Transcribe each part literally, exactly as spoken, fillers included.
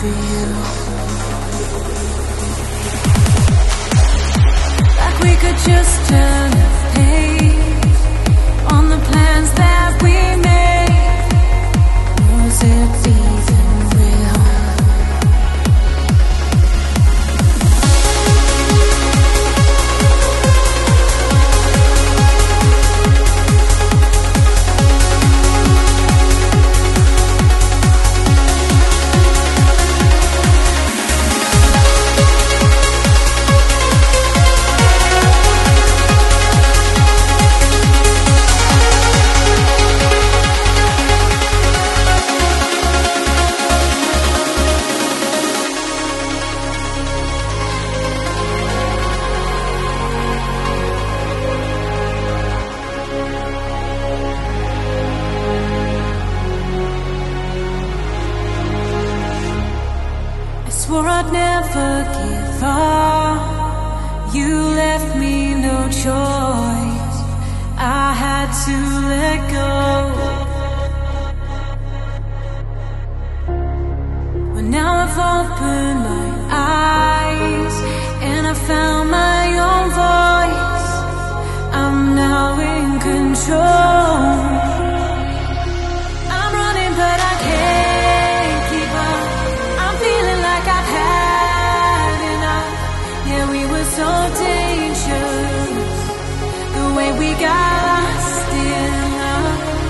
for you. Like we could just turn a page on the plans that we made. Was it even real? We got lost in love.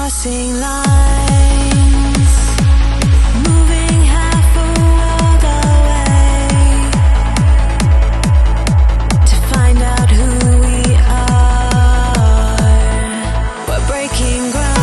crossing lines, moving half a world away to find out who we are. We're breaking ground.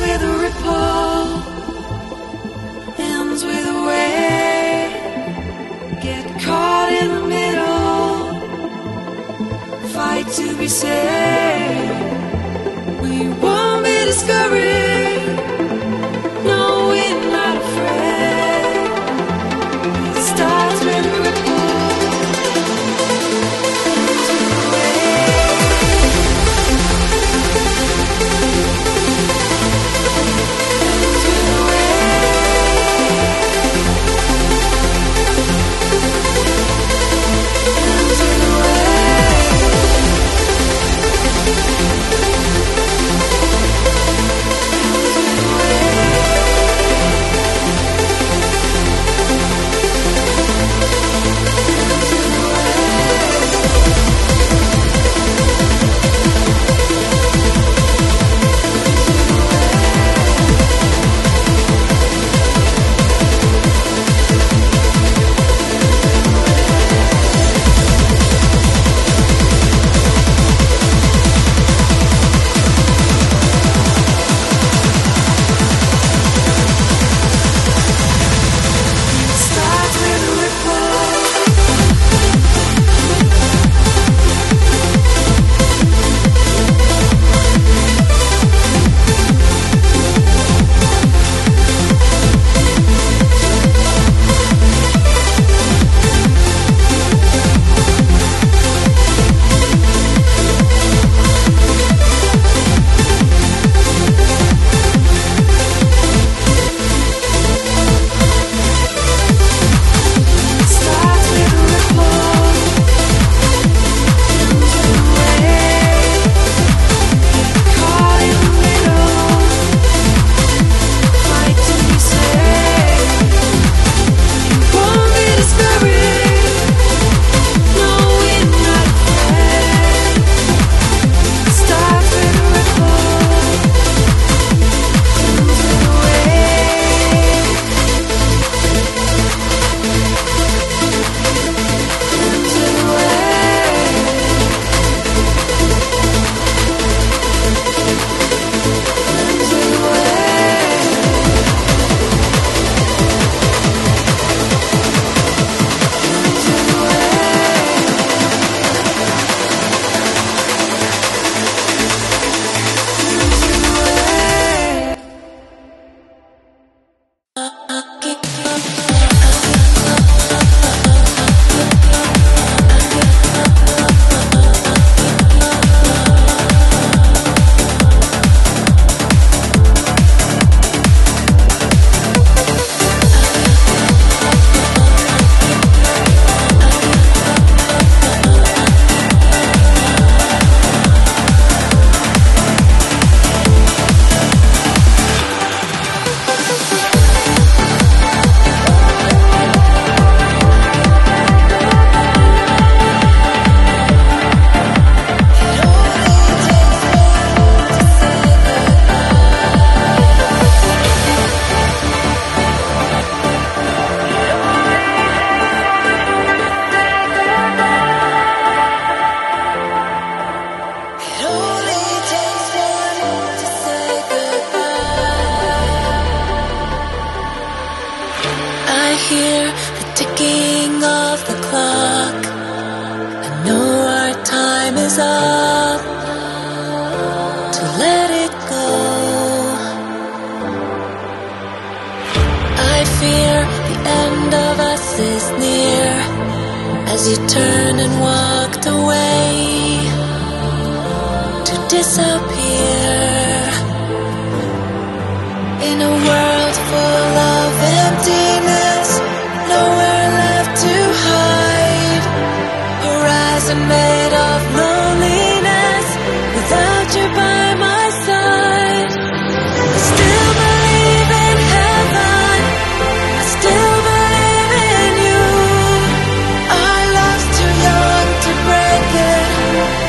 with a ripple, ends with a wave. Get caught in the middle, fight to be saved. We won't be discouraged. No, we're not afraid. It starts with a ripple, ends with a wave.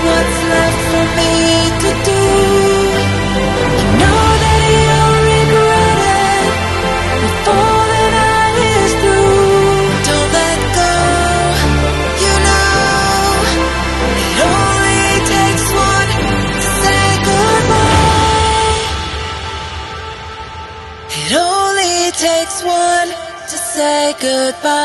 What's left for me to do? say goodbye.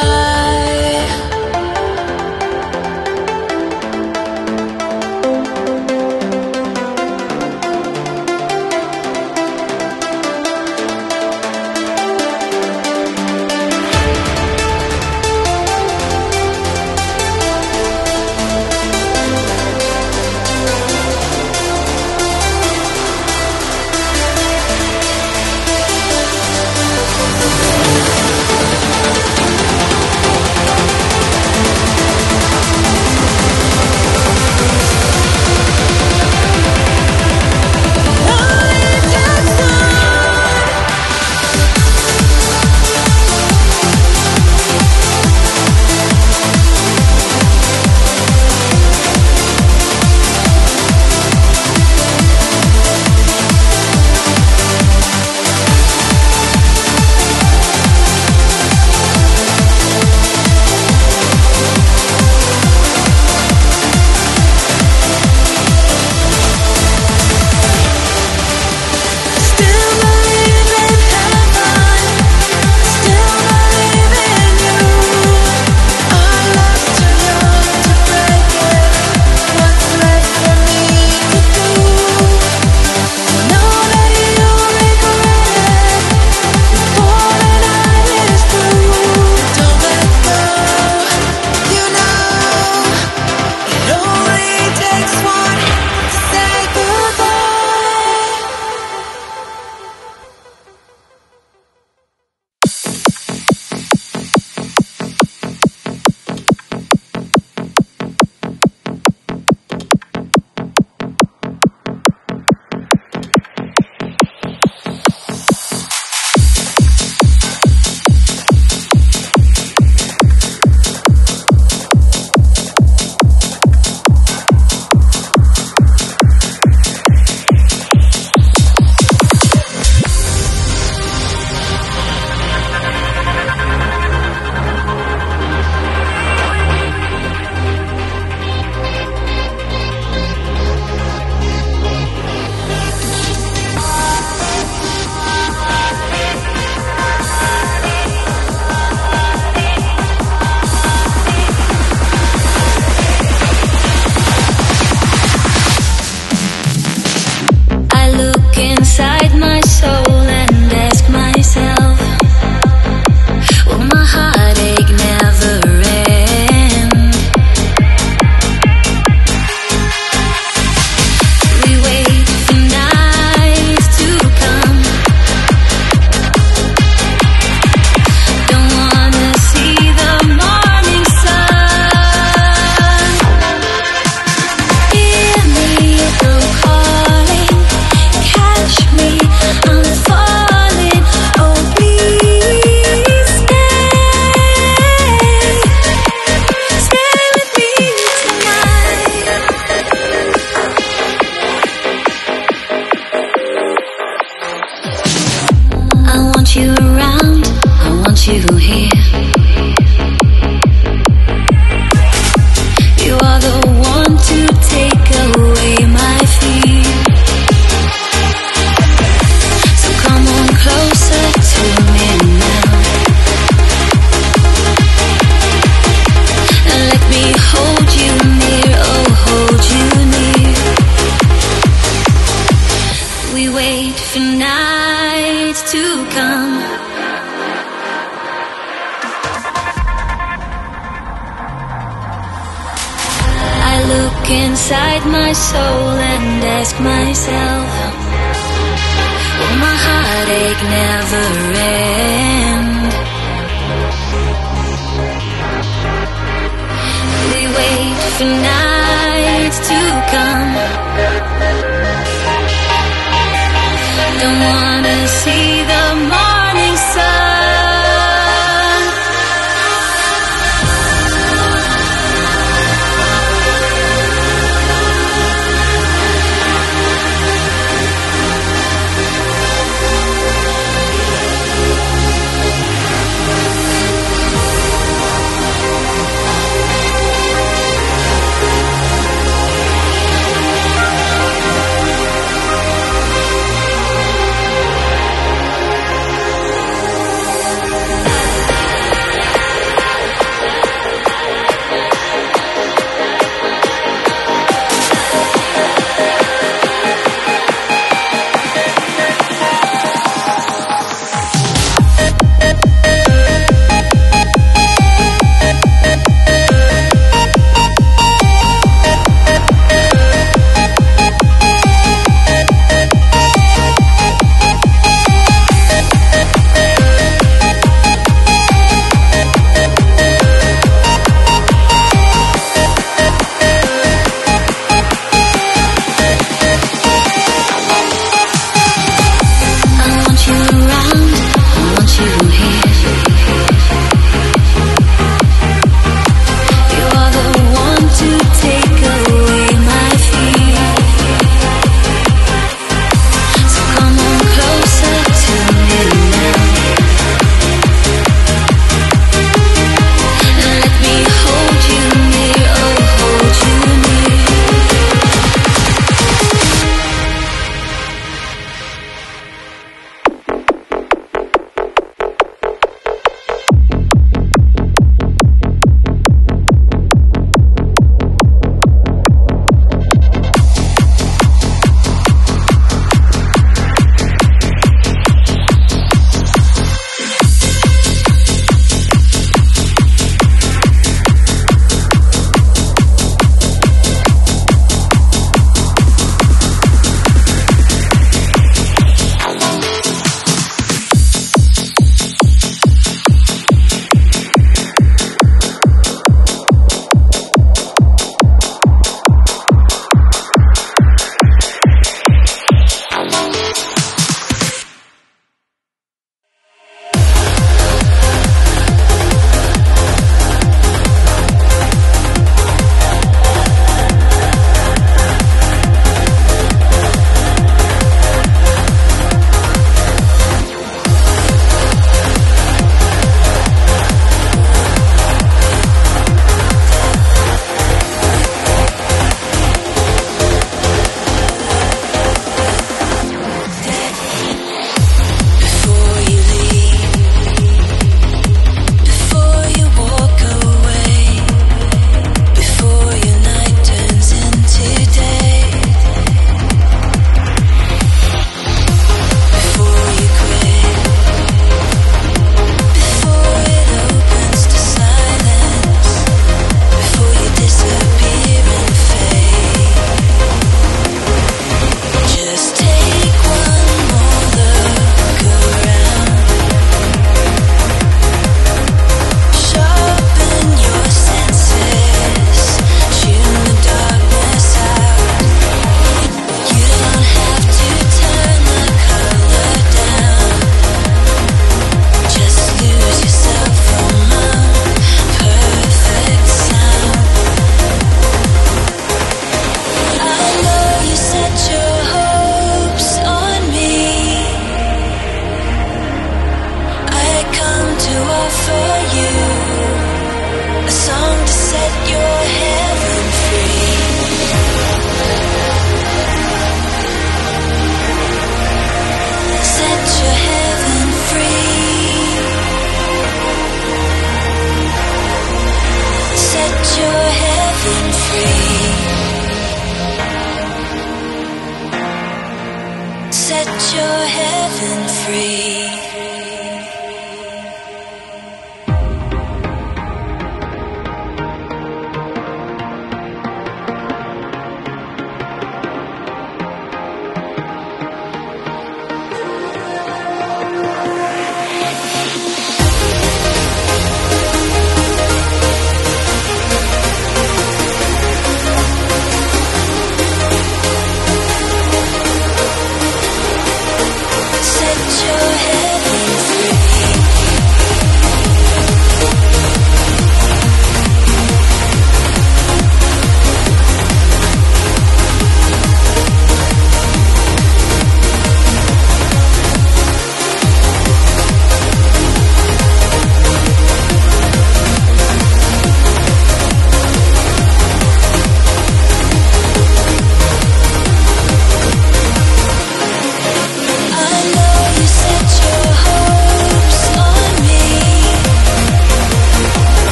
Inside my soul and ask myself, will my heartache never end? We wait for nights to come. Don't wanna see the morning sun.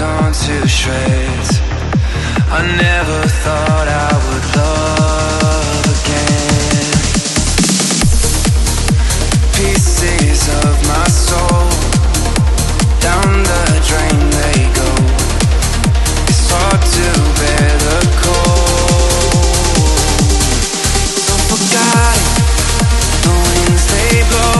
torn to shreds. I never thought I would love again. Pieces of my soul, down the drain they go. It's hard to bear the cold. So forgotten, the winds they blow.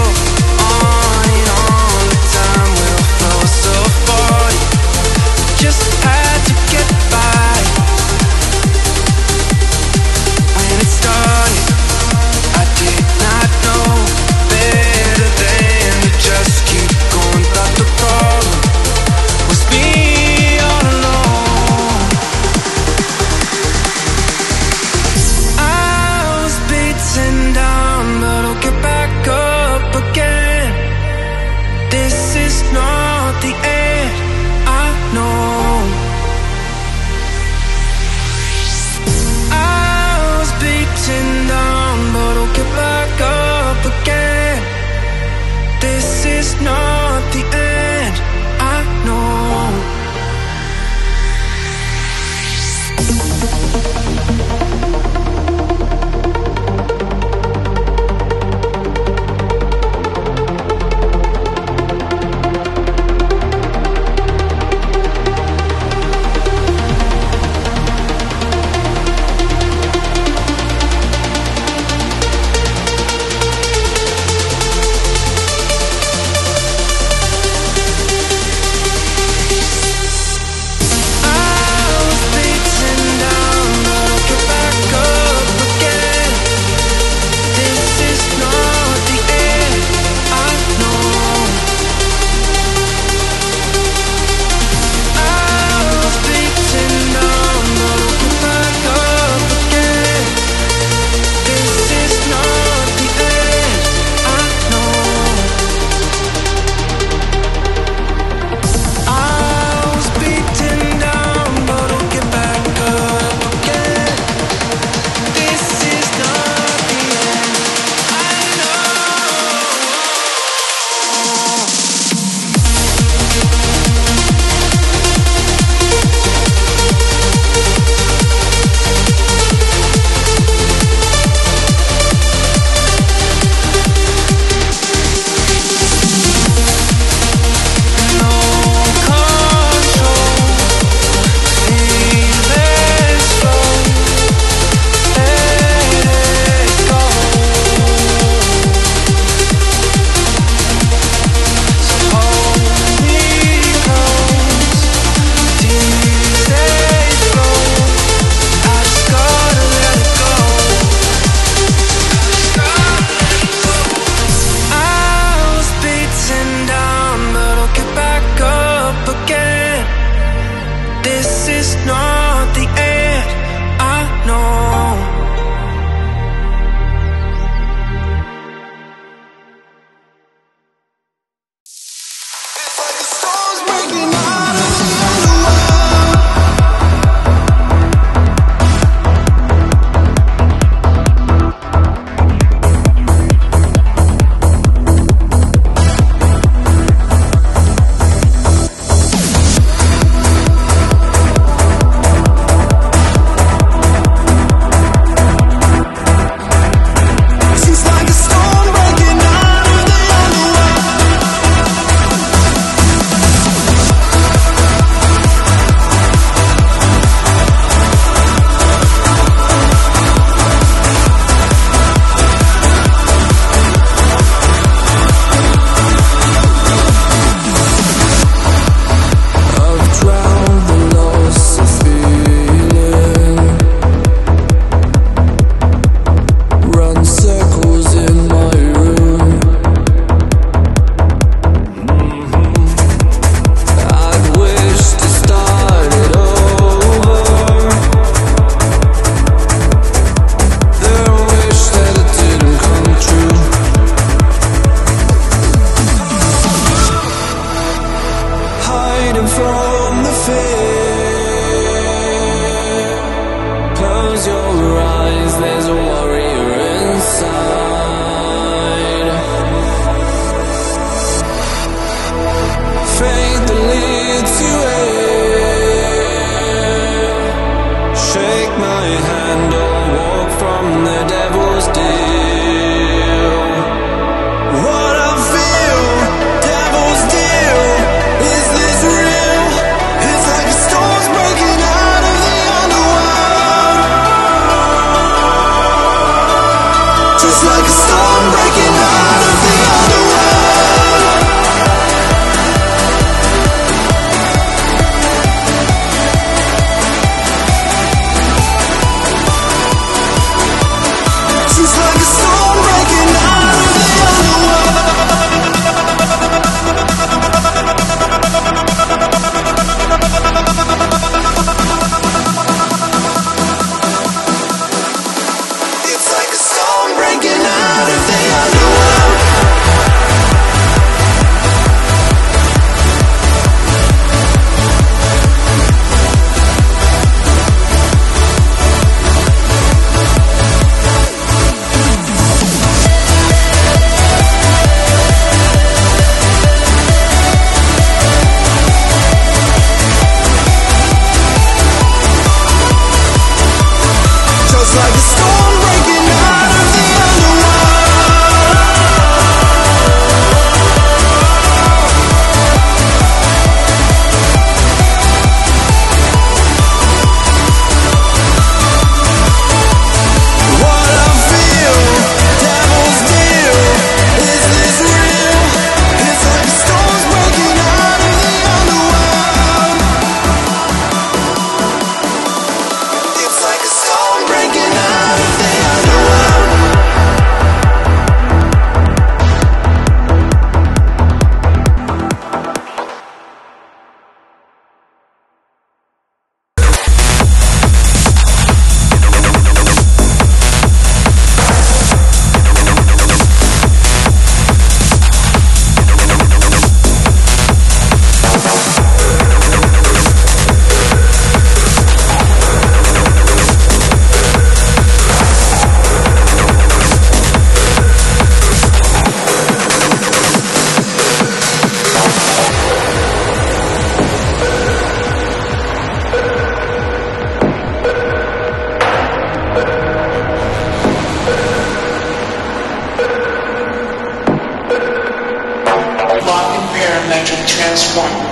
and transform you.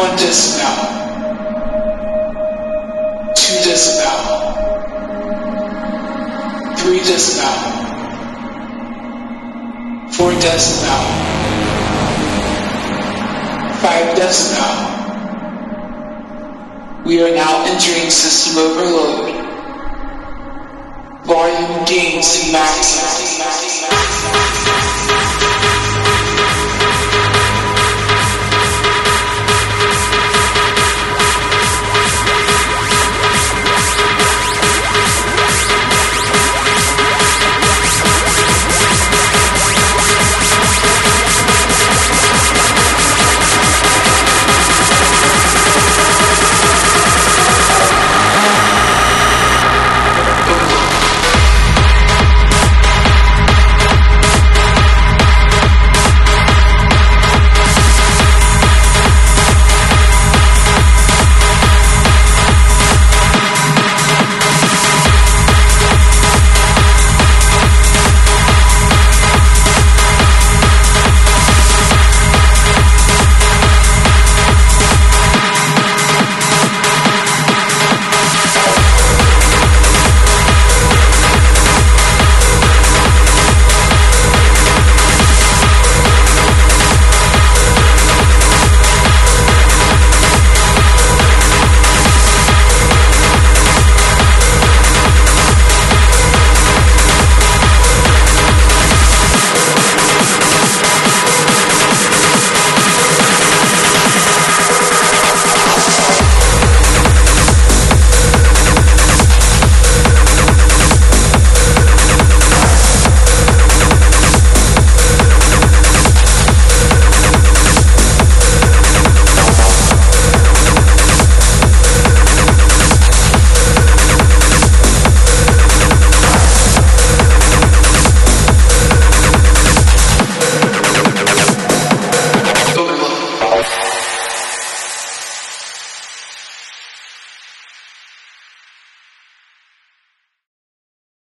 One disembowel, two disembowel, three disembowel, four disembowel, five disembowel. We are now entering system overload. Volume gains maximum.